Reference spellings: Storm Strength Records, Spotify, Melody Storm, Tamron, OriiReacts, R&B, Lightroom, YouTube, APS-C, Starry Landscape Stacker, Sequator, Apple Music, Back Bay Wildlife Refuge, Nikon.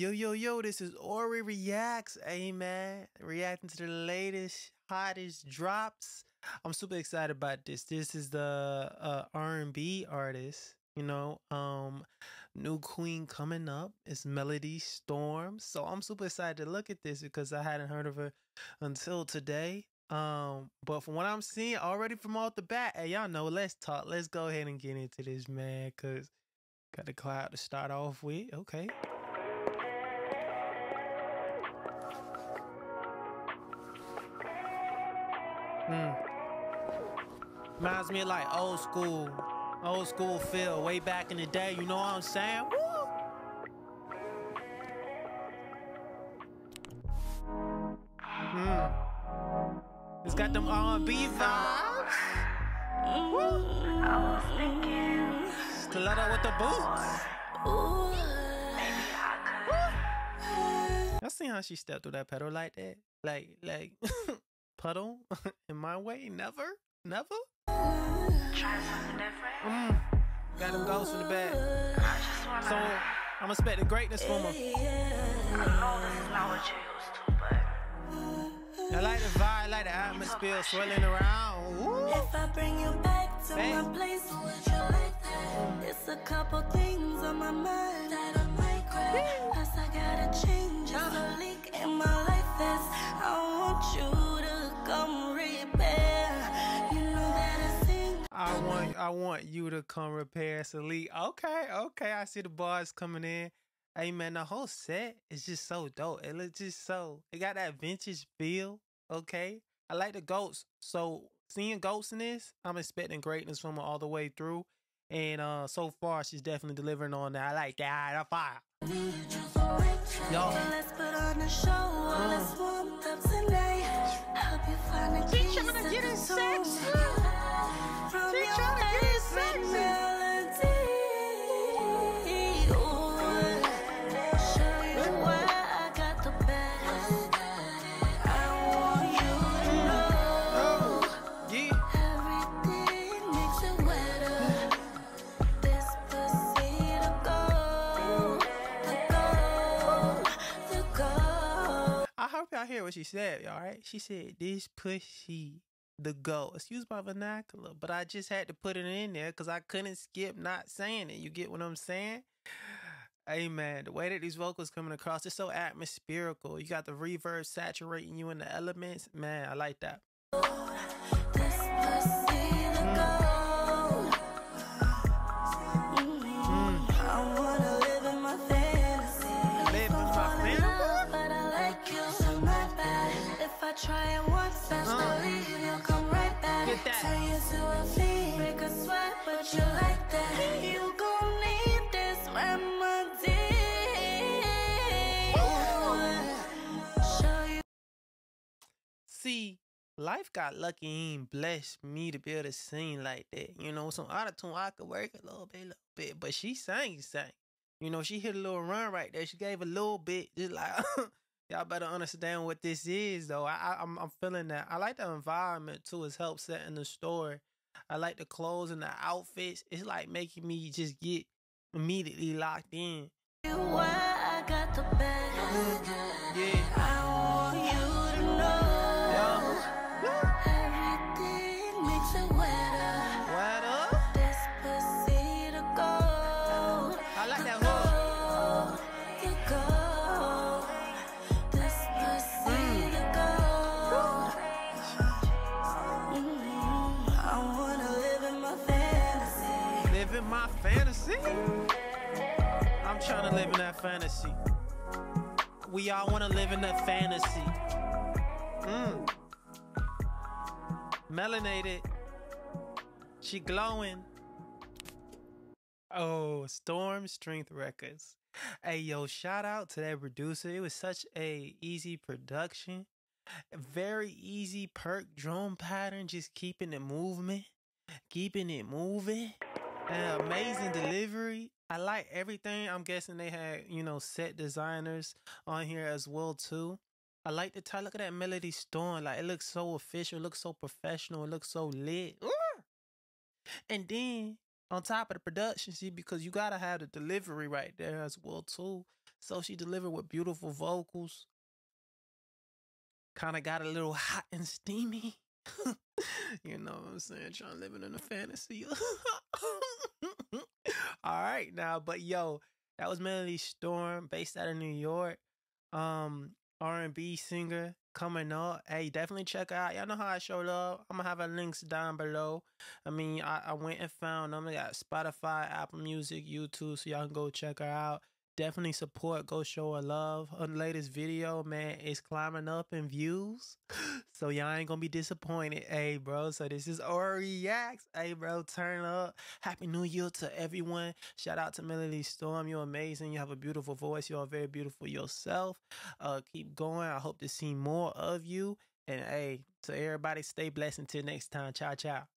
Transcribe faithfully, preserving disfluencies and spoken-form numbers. Yo, yo, yo, this is OriiReacts, hey man, reacting to the latest, hottest drops. I'm super excited about this. This is the uh, R and B artist, you know, um, new queen coming up. It's Melody Storm. So I'm super excited to look at this because I hadn't heard of her until today. Um, but from what I'm seeing already from off the bat, hey, y'all know, let's talk. Let's go ahead and get into this, man, because got the cloud to start off with. Okay. Mm. Reminds me of like old school, old school feel way back in the day, you know what I'm saying? Woo! Mm. It's got them R and B vibes. Woo! Stiletto with the boots. Y'all seen how she stepped through that pedal like that? Like, like... Puddle in my way, never, never. Try something different. Mm. Got them ghosts in the bag. I just wanna so I'm expecting greatness from them. I know this is not what you're used to, but I like the vibe, I like the atmosphere swirling around. Ooh. If I bring you back to Bang. my place, would you like that? It's a couple things on my mind that I might grab. Plus I gotta change. I'm a leak in my life. This I want you. I want I want you to come repair Salih. Okay, okay. I see the bars coming in. Hey man, the whole set is just so dope. It looks just so it got that vintage feel. Okay. I like the goats. So seeing goats in this, I'm expecting greatness from her all the way through. And uh so far she's definitely delivering on that. I like that I fire. Yo. Let's put on a show while it's warmed up tonight. Help you find a key. She's trying to get in sex. Y'all hear what she said, all right? She said, this pussy, the goat. Excuse my vernacular, but I just had to put it in there because I couldn't skip not saying it. You get what I'm saying? Hey, man, the way that these vocals coming across, it's so atmospherical. You got the reverb saturating you in the elements. Man, I like that. Mm. Try it once, that's uh, leave, you'll come right back. Turn you to a fiend, make a sweat, but you like that. You gon' need this remedy. Show you. See, life got lucky and blessed me to be able to sing like that. You know, some auto-tune I could work a little bit, little bit, but she sang, sang. You know, she hit a little run right there. She gave a little bit, just like. Y'all better understand what this is, though. I, I, I'm, I'm feeling that. I like the environment, too. It's helped setting the story. I like the clothes and the outfits. It's like making me just get immediately locked in. Why I got the best. Yeah. I want you to know. Yeah. Yeah. Everything makes it wetter. Wetter? This pussy to go. I like that hook. Living my fantasy. I'm trying to live in that fantasy. We all want to live in that fantasy. Mm. Melanated. She glowing. Oh, Storm Strength Records. Hey, yo, shout out to that producer. It was such a easy production. Very easy perk drum pattern. Just keeping it moving. Keeping it moving. An amazing delivery. I like everything. I'm guessing they had, you know, set designers on here as well, too. I like the title. Look at that Melody Storm. Like, it looks so official. It looks so professional. It looks so lit. Ooh! And then, on top of the production, see, because you got to have the delivery right there as well, too. So she delivered with beautiful vocals. Kind of got a little hot and steamy. You know what I'm saying? Trying living in a fantasy. All right now, but yo, that was Melody Storm, based out of New York. Um, R and B singer coming up. Hey, definitely check her out. Y'all know how I show love. I'm gonna have her links down below. I mean, I, I went and found them. They got Spotify, Apple Music, YouTube, so y'all can go check her out. Definitely support. Go show her love. Her latest video, man, is climbing up in views. So y'all ain't gonna be disappointed. Hey, bro. So this is OriiReacts. Hey, bro. Turn up. Happy New Year to everyone. Shout out to Melody Storm. You're amazing. You have a beautiful voice. You're very beautiful yourself. Uh, keep going. I hope to see more of you. And hey, to everybody, stay blessed until next time. Ciao, ciao.